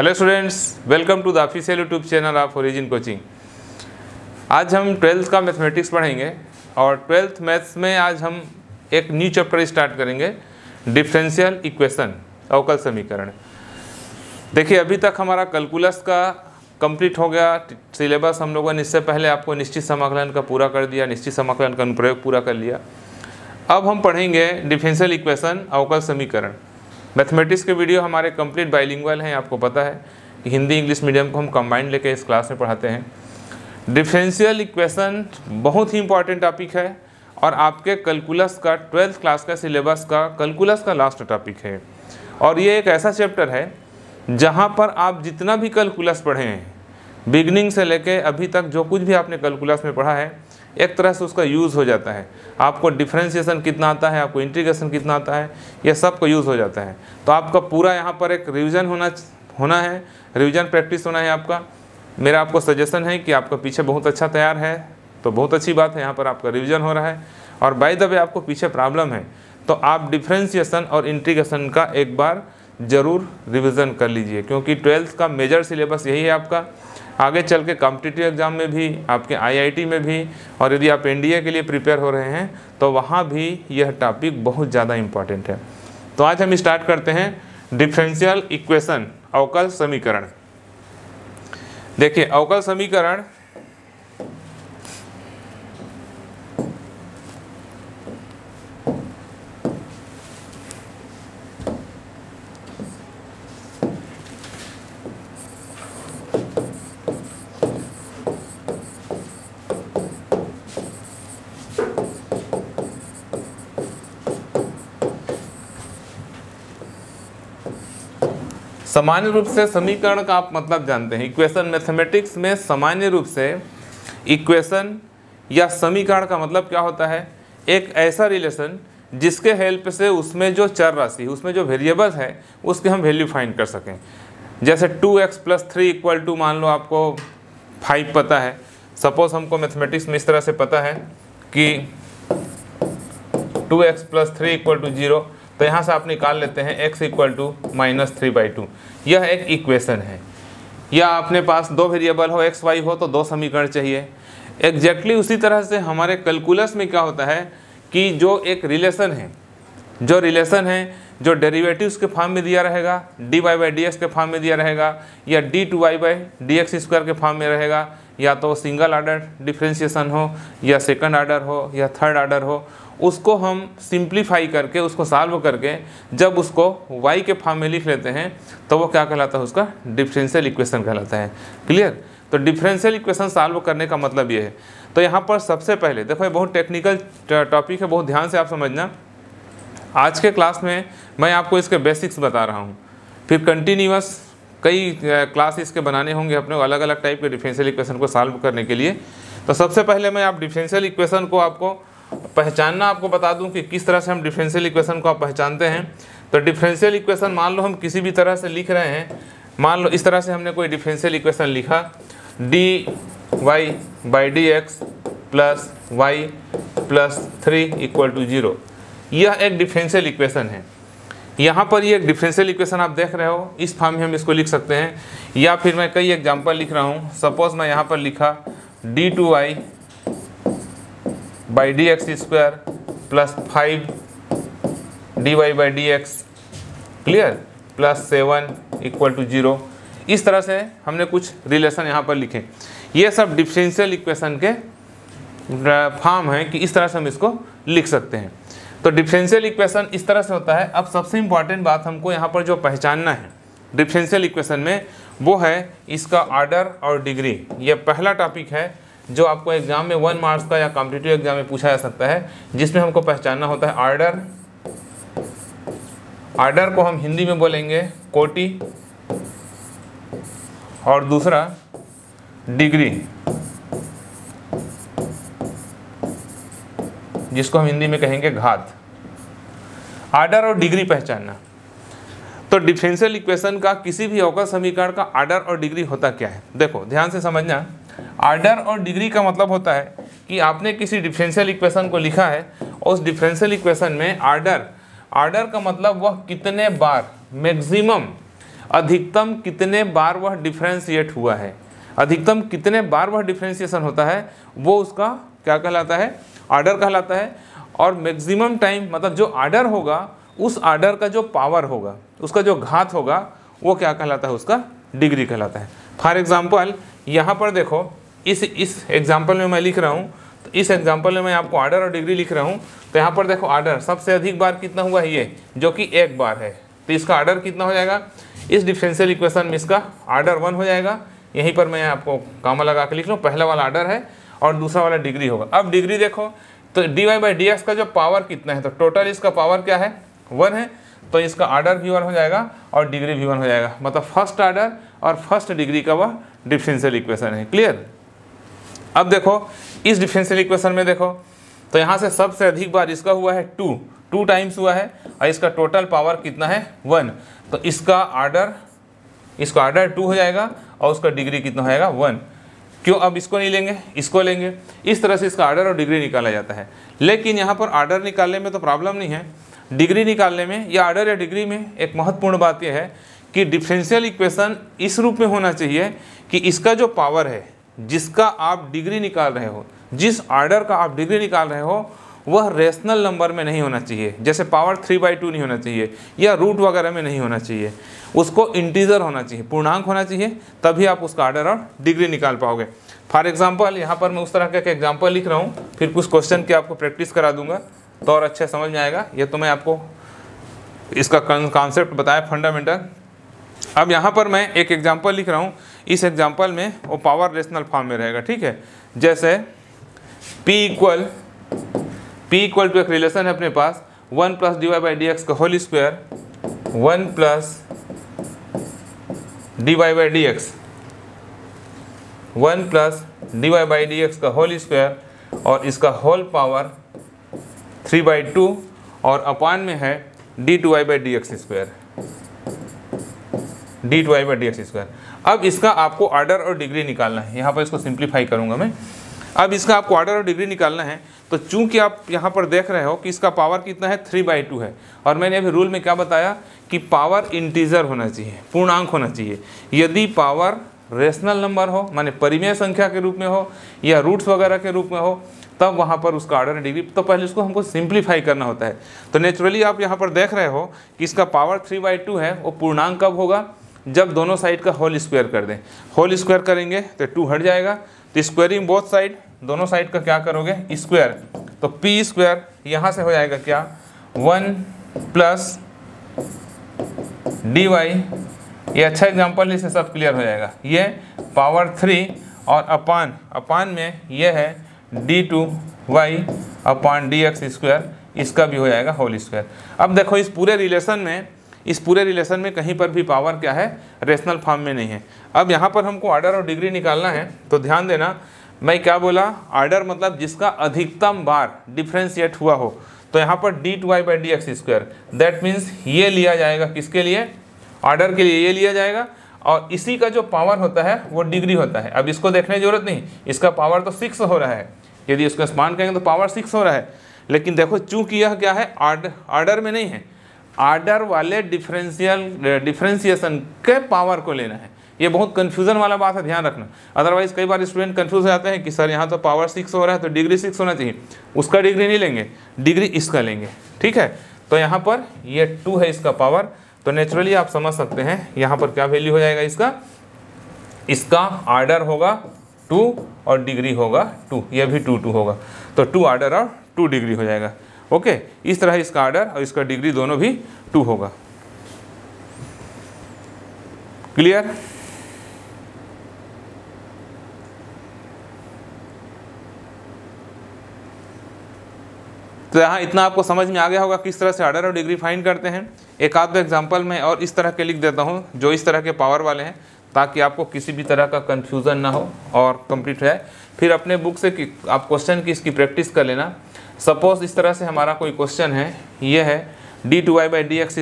Hello students, welcome to the official YouTube channel of origin coaching. आज हम twelfth का mathematics पढ़ेंगे और ट्वेल्थ मैथ्स में आज हम एक न्यू चैप्टर स्टार्ट करेंगे, डिफरेंशियल इक्वेशन, अवकल समीकरण। देखिए, अभी तक हमारा कैलकुलस का कंप्लीट हो गया सिलेबस। हम लोगों ने इससे पहले आपको निश्चित समाकलन का पूरा कर दिया, निश्चित समाकलन का अनुप्रयोग पूरा कर लिया। अब हम पढ़ेंगे डिफरेंशियल इक्वेशन, अवकल समीकरण। मैथमेटिक्स के वीडियो हमारे कंप्लीट बाइलिंगुअल हैं, आपको पता है कि हिंदी इंग्लिश मीडियम को हम कंबाइंड लेके इस क्लास में पढ़ाते हैं। डिफरेंशियल इक्वेशन बहुत ही इंपॉर्टेंट टॉपिक है और आपके कैलकुलस का ट्वेल्थ क्लास का सिलेबस का कैलकुलस का लास्ट टॉपिक है। और ये एक ऐसा चैप्टर है जहाँ पर आप जितना भी कैलकुलस पढ़े हैं, बिगनिंग से लेके अभी तक जो कुछ भी आपने कैलकुलस में पढ़ा है, एक तरह से उसका यूज़ हो जाता है। आपको डिफरेंशिएशन कितना आता है, आपको इंटीग्रेशन कितना आता है, यह सब का यूज़ हो जाता है। तो आपका पूरा यहाँ पर एक रिवीजन होना है, रिवीजन प्रैक्टिस होना है आपका। मेरा आपको सजेशन है कि आपका पीछे बहुत अच्छा तैयार है तो बहुत अच्छी बात है, यहाँ पर आपका रिवीजन हो रहा है। और बाय द वे आपको पीछे प्रॉब्लम है तो आप डिफरेंशिएशन और इंटीग्रेशन का एक बार ज़रूर रिवीजन कर लीजिए, क्योंकि ट्वेल्थ का मेजर सिलेबस यही है आपका। आगे चल के कॉम्पिटिटिव एग्ज़ाम में भी, आपके आईआईटी में भी, और यदि आप एनडीए के लिए प्रिपेयर हो रहे हैं तो वहाँ भी यह टॉपिक बहुत ज़्यादा इम्पॉर्टेंट है। तो आज हम स्टार्ट करते हैं डिफरेंशियल इक्वेशन, अवकल समीकरण। देखिए, अवकल समीकरण सामान्य रूप से समीकरण का आप मतलब जानते हैं। इक्वेशन मैथमेटिक्स में सामान्य रूप से इक्वेशन या समीकरण का मतलब क्या होता है? एक ऐसा रिलेशन जिसके हेल्प से उसमें जो चर राशि, उसमें जो वेरिएबल्स है, उसके हम वैल्यू फाइंड कर सकें। जैसे 2x + 3 = मान लो आपको 5 पता है। सपोज हमको मैथमेटिक्स में इस तरह से पता है कि 2x + 3 = 0, तो यहाँ से आप निकाल लेते हैं x = -3/2। यह एक इक्वेशन है। या आपने पास दो वेरिएबल हो, x y हो, तो दो समीकरण चाहिए। एग्जैक्टली उसी तरह से हमारे कैलकुलस में क्या होता है कि जो एक रिलेशन है, जो डेरिवेटिव्स के फॉर्म में दिया रहेगा, dy/dx के फॉर्म में दिया रहेगा, या d2y/dx² के फॉर्म में रहेगा, या तो सिंगल ऑर्डर डिफरेंशिएशन हो, या सेकंड ऑर्डर हो, या थर्ड ऑर्डर हो, उसको हम सिंप्लीफाई करके, उसको सॉल्व करके जब उसको y के फॉर्म में लिख लेते हैं तो वो क्या कहलाता है? उसका डिफरेंशियल इक्वेशन कहलाता है। क्लियर? तो डिफरेंशियल इक्वेशन सॉल्व करने का मतलब ये है। तो यहाँ पर सबसे पहले देखो, ये बहुत टेक्निकल टॉपिक है, बहुत ध्यान से आप समझना। आज के क्लास में मैं आपको इसके बेसिक्स बता रहा हूँ, फिर कंटिन्यूअस कई क्लास इसके बनाने होंगे अपने अलग अलग टाइप के डिफरेंशियल इक्वेशन को सॉल्व करने के लिए। तो सबसे पहले मैं आप डिफरेंशियल इक्वेशन को आपको पहचानना, आपको बता दूं कि किस तरह से हम डिफरेंशियल इक्वेशन को आप पहचानते हैं। तो डिफरेंशियल इक्वेशन मान लो हम किसी भी तरह से लिख रहे हैं, मान लो इस तरह से हमने कोई डिफरेंशियल इक्वेशन लिखा, dy/dx + y + 3 = 0। यह एक डिफरेंशियल इक्वेशन है। यहाँ पर ये एक डिफरेंशियल इक्वेशन आप देख रहे हो, इस फॉर्म में हम इसको लिख सकते हैं। या फिर मैं कई एग्जाम्पल लिख रहा हूँ। सपोज मैं यहाँ पर लिखा d2y/dx² + 5 dy/dx, क्लियर, + 7 = 0। इस तरह से हमने कुछ रिलेशन यहाँ पर लिखे। ये सब डिफरेंशियल इक्वेशन के फॉर्म हैं कि इस तरह से हम इसको लिख सकते हैं। तो डिफरेंशियल इक्वेशन इस तरह से होता है। अब सबसे इम्पॉर्टेंट बात हमको यहाँ पर जो पहचानना है डिफरेंशियल इक्वेशन में, वो है इसका ऑर्डर और डिग्री। ये पहला टॉपिक है जो आपको एग्जाम में 1 मार्क्स का या कॉम्पिटिटिव एग्जाम में पूछा जा सकता है, जिसमें हमको पहचानना होता है ऑर्डर। ऑर्डर को हम हिंदी में बोलेंगे कोटि, और दूसरा डिग्री, जिसको हम हिंदी में कहेंगे घात। ऑर्डर और डिग्री पहचानना। तो डिफरेंशियल इक्वेशन का, किसी भी अवकल समीकरण का ऑर्डर और डिग्री होता क्या है? देखो, ध्यान से समझना। ऑर्डर और डिग्री का मतलब होता है कि आपने किसी डिफरेंशियल इक्वेशन को लिखा है और उस डिफरेंशियल इक्वेशन में ऑर्डर का मतलब वह कितने बार मैक्सिमम अधिकतम कितने बार वह डिफ्रेंशिएट हुआ है, अधिकतम कितने बार वह डिफ्रेंशिएशन होता है, वो उसका क्या कहलाता है, आर्डर कहलाता है। और मैक्सिमम टाइम मतलब जो आर्डर होगा उस आर्डर का जो पावर होगा, उसका जो घात होगा, वो क्या कहलाता है, उसका डिग्री कहलाता है। फॉर एग्जाम्पल यहाँ पर देखो, इस एग्जाम्पल में मैं लिख रहा हूँ, तो इस एग्जाम्पल में मैं आपको आर्डर और डिग्री लिख रहा हूँ। तो यहाँ पर देखो आर्डर सबसे अधिक बार कितना हुआ है ये, जो कि एक बार है, तो इसका आर्डर कितना हो जाएगा, इस डिफरेंशियल इक्वेशन में इसका आर्डर 1 हो जाएगा। यहीं पर मैं आपको कामा लगा के लिख लूँ, पहला वाला आर्डर है और दूसरा वाला डिग्री होगा। अब डिग्री देखो तो dy/dx का जो पावर कितना है, तो टोटल इसका पावर क्या है, 1 है, तो इसका आर्डर भी 1 हो जाएगा और डिग्री भी 1 हो जाएगा। मतलब फर्स्ट आर्डर और फर्स्ट डिग्री का वह डिफरेंशियल इक्वेशन है। क्लियर। अब देखो इस डिफरेंशियल इक्वेशन में देखो, तो यहाँ से सबसे अधिक बार इसका हुआ है 2 टाइम्स हुआ है, और इसका टोटल पावर कितना है 1, तो इसका आर्डर 2 हो जाएगा और उसका डिग्री कितना हो जाएगा 1। क्यों, अब इसको नहीं लेंगे, इसको लेंगे। इस तरह से इसका आर्डर और डिग्री निकाला जाता है। लेकिन यहाँ पर आर्डर निकालने में तो प्रॉब्लम नहीं है, डिग्री निकालने में या आर्डर या डिग्री में एक महत्वपूर्ण बात यह है कि डिफरेंशियल इक्वेशन इस रूप में होना चाहिए कि इसका जो पावर है, जिसका आप डिग्री निकाल रहे हो, जिस आर्डर का आप डिग्री निकाल रहे हो, वह रेशनल नंबर में नहीं होना चाहिए, जैसे पावर 3/2 नहीं होना चाहिए या रूट वगैरह में नहीं होना चाहिए, उसको इंटीजर होना चाहिए, पूर्णांक होना चाहिए, तभी आप उसका आर्डर और डिग्री निकाल पाओगे। फॉर एग्जांपल यहाँ पर मैं उस तरह का एग्जांपल लिख रहा हूँ, फिर कुछ क्वेश्चन की आपको प्रैक्टिस करा दूंगा तो और अच्छे समझ में आएगा। ये तो मैं आपको इसका कॉन्सेप्ट बताया फंडामेंटल। अब यहाँ पर मैं एक एग्जाम्पल लिख रहा हूँ, इस एग्जाम्पल में वो पावर रेशनल फॉर्म में रहेगा, ठीक है। जैसे p इक्वल टू एक रिलेशन है अपने पास 1 + dy/dx का होल स्क्वायर 1 + dy/dx का होल स्क्वायर और इसका होल पावर 3/2 और अपान में है d2y/dx स्क्वायर। अब इसका आपको आर्डर और डिग्री निकालना है। यहाँ पर इसको सिंप्लीफाई करूँगा मैं। अब इसका आपको आर्डर और डिग्री निकालना है, तो चूंकि आप यहाँ पर देख रहे हो कि इसका पावर कितना है 3/2 है, और मैंने अभी रूल में क्या बताया कि पावर इंटीजर होना चाहिए, पूर्णांक होना चाहिए। यदि पावर रेशनल नंबर हो, माने परिमेय संख्या के रूप में हो या रूट्स वगैरह के रूप में हो, तब वहाँ पर उसका आर्डर और डिग्री, तो पहले उसको हमको सिंप्लीफाई करना होता है। तो नेचुरली आप यहाँ पर देख रहे हो कि इसका पावर 3/2 है, वो पूर्णांक कब होगा, जब दोनों साइड का होल स्क्वायर कर दें। होल स्क्वायर करेंगे तो 2 हट जाएगा, तो स्क्वायरिंग बोथ साइड, दोनों साइड का क्या करोगे, स्क्वायर, तो पी स्क्वायर यहाँ से हो जाएगा क्या 1 + dy। ये अच्छा एग्जाम्पल, इससे सब क्लियर हो जाएगा। ये पावर 3 और अपान में ये है d2y/dx स्क्वायर, इसका भी हो जाएगा होल स्क्वायर। अब देखो इस पूरे रिलेशन में कहीं पर भी पावर क्या है, रेशनल फॉर्म में नहीं है। अब यहाँ पर हमको आर्डर और डिग्री निकालना है, तो ध्यान देना मैं क्या बोला, आर्डर मतलब जिसका अधिकतम बार डिफ्रेंशिएट हुआ हो, तो यहाँ पर d2y/dx स्क्वायर, दैट मीन्स ये लिया जाएगा किसके लिए, आर्डर के लिए ये लिया जाएगा, और इसी का जो पावर होता है वो डिग्री होता है। अब इसको देखने की जरूरत नहीं, इसका पावर तो 6 हो रहा है, यदि इसका स्पान करेंगे तो पावर 6 हो रहा है। लेकिन देखो चूंकि यह क्या है, आर्डर में नहीं है, आर्डर वाले डिफ्रेंशिएशन के पावर को लेना है। ये बहुत कंफ्यूजन वाला बात है, ध्यान रखना, अदरवाइज कई बार स्टूडेंट कंफ्यूज हो जाते हैं कि सर यहाँ तो पावर 6 हो रहा है तो डिग्री 6 होना चाहिए, उसका डिग्री नहीं लेंगे, डिग्री इसका लेंगे, ठीक है। तो यहाँ पर ये 2 है इसका पावर, तो नेचुरली आप समझ सकते हैं यहाँ पर क्या वैल्यू हो जाएगा इसका आर्डर होगा 2 और डिग्री होगा 2, यह भी 2 होगा, तो 2 आर्डर और 2 डिग्री हो जाएगा। ओके, इस तरह इसका आर्डर और इसका डिग्री दोनों भी 2 होगा। क्लियर। तो यहाँ इतना आपको समझ में आ गया होगा किस तरह से आर्डर और डिग्री फाइंड करते हैं। एक आध एग्जाम्पल में और इस तरह के लिख देता हूँ जो इस तरह के पावर वाले हैं, ताकि आपको किसी भी तरह का कंफ्यूजन ना हो और कंप्लीट हो जाए। फिर अपने बुक से आप क्वेश्चन की इसकी प्रैक्टिस कर लेना। सपोज इस तरह से हमारा कोई क्वेश्चन है, ये है d2y/dx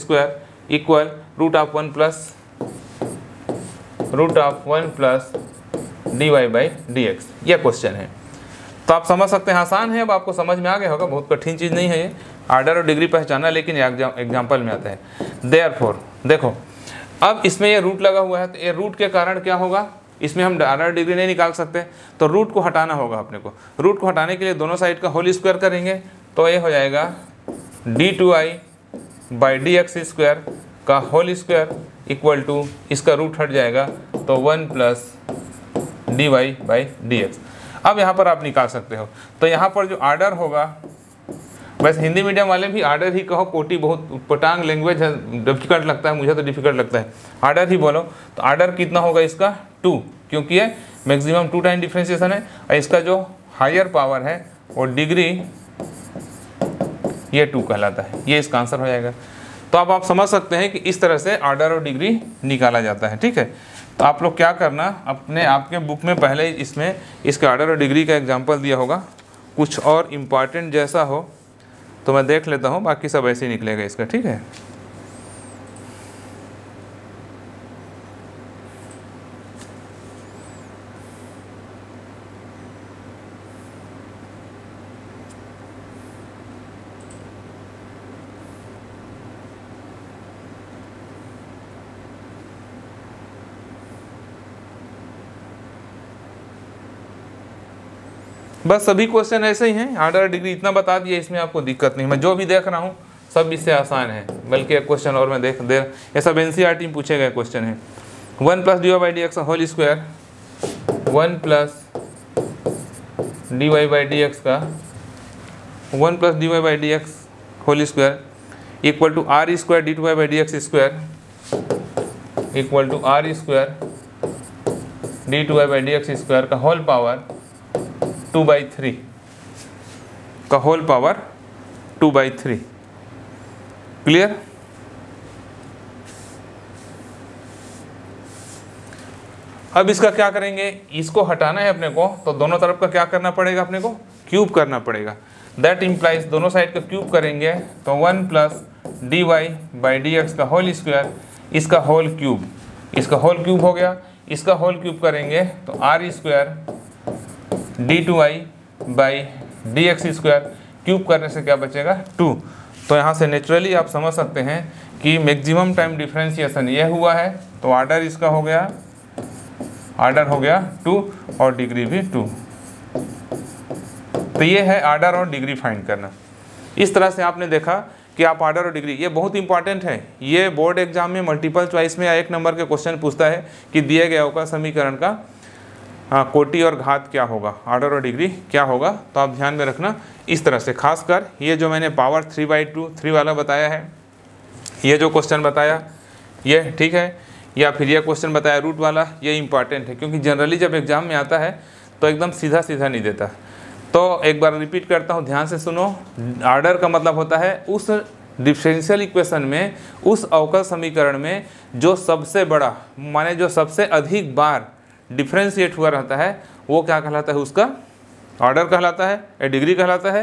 square equal root of 1 plus dy/dx, यह क्वेश्चन है। तो आप समझ सकते हैं, आसान है, अब आपको समझ में आ गया होगा, बहुत कठिन चीज़ नहीं है ये। आर्डर और डिग्री पहचाना लेकिन एग्जाम्पल में आता है। देयरफॉर, देखो अब इसमें ये रूट लगा हुआ है तो ये रूट के कारण क्या होगा, इसमें हम आर्डर डिग्री नहीं निकाल सकते तो रूट को हटाना होगा अपने को। रूट को हटाने के लिए दोनों साइड का होल स्क्वायर करेंगे तो ये हो जाएगा d2i by D x square का होल स्क्वायर इक्वल टू, इसका रूट हट जाएगा तो 1 plus dy by D x. अब यहाँ पर आप निकाल सकते हो तो यहाँ पर जो आर्डर होगा, वैसे हिंदी मीडियम वाले भी आर्डर ही कहो, कोटी बहुत पटांग लैंग्वेज है, डिफिकल्ट लगता है, मुझे तो डिफिकल्ट लगता है, आर्डर ही बोलो तो आर्डर कितना होगा इसका 2, क्योंकि ये मैक्सिमम 2 टाइम डिफ्रेंसिएशन है और इसका जो हायर पावर है वो डिग्री, ये 2 कहलाता है, ये इसका आंसर हो जाएगा। तो अब आप समझ सकते हैं कि इस तरह से आर्डर और डिग्री निकाला जाता है, ठीक है। तो आप लोग क्या करना, अपने आपके बुक में पहले इसमें इसके आर्डर और डिग्री का एग्जाम्पल दिया होगा, कुछ और इम्पॉर्टेंट जैसा हो तो मैं देख लेता हूँ, बाकी सब ऐसे ही निकलेगा इसका, ठीक है। बस सभी क्वेश्चन ऐसे ही हैं, आर्डर डिग्री इतना बता दिया, इसमें आपको दिक्कत नहीं, मैं जो भी देख रहा हूँ सब इससे आसान है, बल्कि एक क्वेश्चन और मैं ये सब एनसीईआरटी में पूछे गए क्वेश्चन है। 1 plus dy by D x whole square 1 plus dy by D x का 1 plus dy by D x whole square equal to r² d2y by D x square equal to r² d2y by D x square का whole power 2/3 का whole power 2/3, clear. अब इसका क्या करेंगे, इसको हटाना है अपने को तो दोनों तरफ का क्या करना पड़ेगा अपने को, क्यूब करना पड़ेगा। दैट इम्प्लाइज दोनों साइड का क्यूब करेंगे तो 1 plus dy by D x का होल स्क्वायर, इसका होल क्यूब, इसका होल क्यूब हो गया, इसका होल क्यूब करेंगे तो r² d2i by D x square, cube करने से क्या बचेगा 2। तो यहाँ से नेचुरली आप समझ सकते हैं कि मैक्सिमम टाइम डिफ्रेंसिएशन ये हुआ है तो आर्डर इसका हो गया, आर्डर हो गया 2 और डिग्री भी 2। तो ये है आर्डर और डिग्री फाइंड करना। इस तरह से आपने देखा कि आप आर्डर और डिग्री, ये बहुत इंपॉर्टेंट है, ये बोर्ड एग्जाम में मल्टीपल चॉइस में या 1 नंबर के क्वेश्चन पूछता है कि दिए गए अवकल समीकरण का कोटि और घात क्या होगा, आर्डर और डिग्री क्या होगा, तो आप ध्यान में रखना। इस तरह से खासकर ये जो मैंने पावर 3/2 वाला बताया है, ये जो क्वेश्चन बताया ये ठीक है, या फिर ये क्वेश्चन बताया रूट वाला, ये इम्पॉर्टेंट है क्योंकि जनरली जब एग्जाम में आता है तो एकदम सीधा सीधा नहीं देता। तो एक बार रिपीट करता हूँ, ध्यान से सुनो। आर्डर का मतलब होता है उस डिफरेंशियल इक्वेशन में, उस अवकल समीकरण में जो सबसे बड़ा, माने जो सबसे अधिक बार डिफ्रेंशिएट हुआ रहता है वो क्या कहलाता है, उसका ऑर्डर कहलाता है, या डिग्री कहलाता है,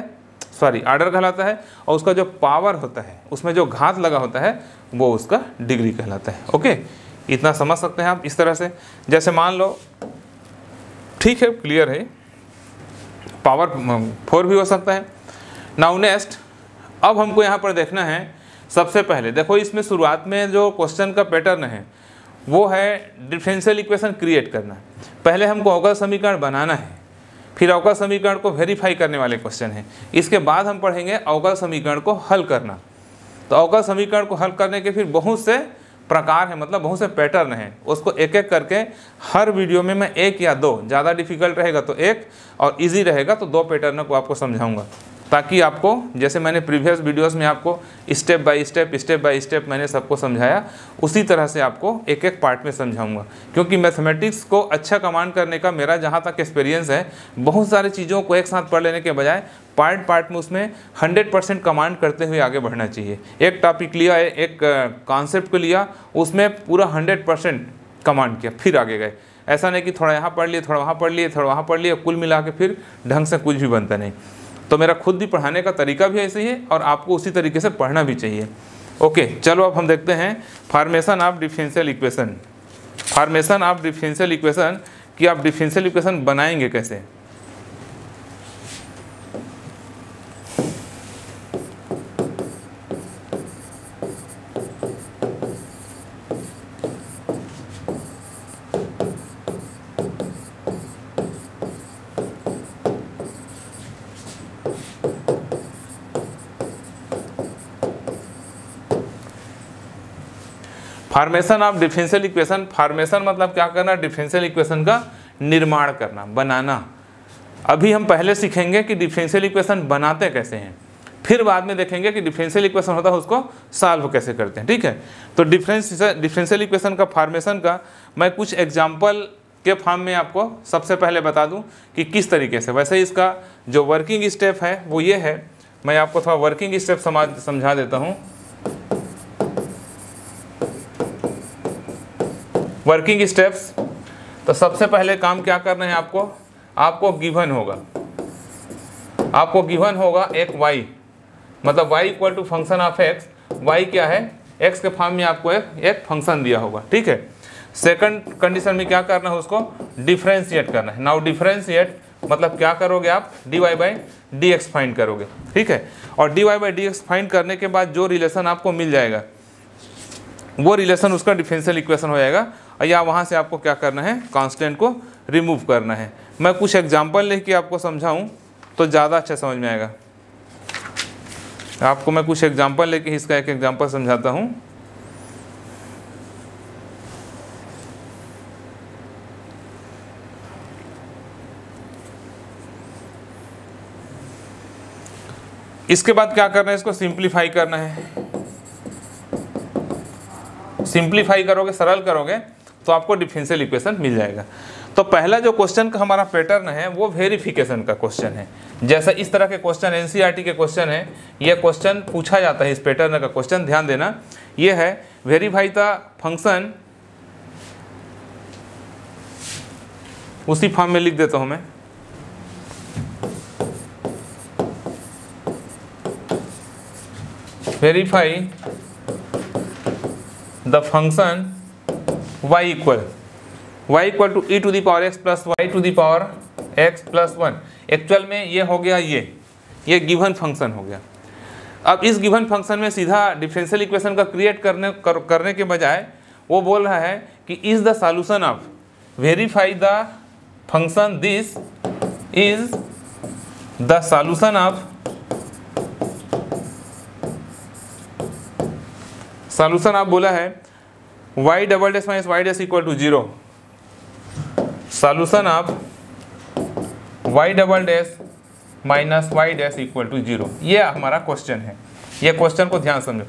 सॉरी ऑर्डर कहलाता है, और उसका जो पावर होता है, उसमें जो घात लगा होता है वो उसका डिग्री कहलाता है। ओके, इतना समझ सकते हैं आप इस तरह से। जैसे मान लो, ठीक है, क्लियर है, पावर 4 भी हो सकता है। नाउ नेक्स्ट, अब हमको यहाँ पर देखना है, सबसे पहले देखो इसमें शुरुआत में जो क्वेश्चन का पैटर्न है वो है डिफरेंशियल इक्वेशन क्रिएट करना। पहले हमको अवकल समीकरण बनाना है, फिर अवकल समीकरण को वेरीफाई करने वाले क्वेश्चन है, इसके बाद हम पढ़ेंगे अवकल समीकरण को हल करना। तो अवकल समीकरण को हल करने के फिर बहुत से प्रकार हैं, मतलब बहुत से पैटर्न हैं, उसको एक एक करके हर वीडियो में मैं 1 या 2, ज़्यादा डिफिकल्ट रहेगा तो 1 और ईजी रहेगा तो 2 पैटर्न को आपको समझाऊँगा, ताकि आपको, जैसे मैंने प्रीवियस वीडियोस में आपको स्टेप बाय स्टेप मैंने सबको समझाया, उसी तरह से आपको एक एक पार्ट में समझाऊंगा। क्योंकि मैथमेटिक्स को अच्छा कमांड करने का मेरा जहाँ तक एक्सपीरियंस है, बहुत सारी चीज़ों को एक साथ पढ़ लेने के बजाय पार्ट में उसमें 100% कमांड करते हुए आगे बढ़ना चाहिए। एक टॉपिक लिया, एक कॉन्सेप्ट को लिया, उसमें पूरा 100% कमांड किया, फिर आगे गए। ऐसा नहीं कि थोड़ा यहाँ पढ़ लिए, थोड़ा वहाँ पढ़ लिए, थोड़ा वहाँ पढ़ लिए, कुल मिला के फिर ढंग से कुछ भी बनता नहीं। तो मेरा खुद भी पढ़ाने का तरीका भी ऐसे ही है और आपको उसी तरीके से पढ़ना भी चाहिए। ओके, चलो अब हम देखते हैं formation of differential equation. Formation of differential equation कि आप डिफरेंशियल इक्वेशन बनाएंगे कैसे। Formation of differential equation, formation मतलब क्या करना, डिफरेंशियल इक्वेशन का निर्माण करना, बनाना। अभी हम पहले सीखेंगे कि डिफरेंशियल इक्वेशन बनाते कैसे हैं, फिर बाद में देखेंगे कि डिफरेंशियल इक्वेशन होता है उसको सॉल्व कैसे करते हैं। ठीक है, तो डिफरेंशियल इक्वेशन का फार्मेशन का मैं कुछ एग्जाम्पल के फॉर्म में आपको सबसे पहले बता दूं कि किस तरीके से। वैसे इसका जो वर्किंग स्टेप है वो ये है, मैं आपको थोड़ा वर्किंग स्टेप समझा देता हूँ। वर्किंग स्टेप्स, तो सबसे पहले काम क्या करना है आपको, आपको गिवन होगा एक वाई, मतलब y equal to function of x. Y क्या है, एक्स के फॉर्म में आपको एक फंक्शन दिया होगा। ठीक है, सेकंड कंडीशन में क्या करना है, उसको डिफरेंशिएट करना है। नाउ डिफरेंशिएट मतलब क्या करोगे आप, d Y by D x find करोगे। ठीक है, और d Y by D x find करने के बाद जो रिलेशन आपको मिल जाएगा वो रिलेशन उसका डिफरेंशियल इक्वेशन हो जाएगा, या वहाँ से आपको क्या करना है, कांस्टेंट को रिमूव करना है। मैं कुछ एग्जांपल लेके आपको समझाऊं तो ज़्यादा अच्छा समझ में आएगा आपको। मैं कुछ एग्जांपल लेके इसका एक एग्जांपल समझाता हूँ। इसके बाद क्या करना है, इसको सिंप्लीफाई करना है। सिंप्लीफाई करोगे, सरल करोगे तो आपको डिफरेंशियल इक्वेशन मिल जाएगा। तो पहला जो क्वेश्चन का हमारा पैटर्न है वो वेरिफिकेशन का क्वेश्चन है। जैसा इस तरह के क्वेश्चन एनसीईआरटी के क्वेश्चन है, ये क्वेश्चन पूछा जाता है, इस पैटर्न का क्वेश्चन, ध्यान देना। ये है वेरीफाई द फंक्शन, उसी फॉर्म में लिख देता हूँ मैं। Verify the function y equal to e to the power x plus y to the power x plus one. Actual में ये हो गया, ये गिवन फंक्शन हो गया। अब इस गिवन फंक्शन में सीधा डिफरेंशियल इक्वेशन का क्रिएट करने के बजाय वो बोल रहा है कि is the solution of, verify the function this is the solution of, solution आप बोला है y double dash minus y dash equal to zero, solution आप y double dash minus y dash equal to zero. ये हमारा question है, ये question को ध्यान समझो।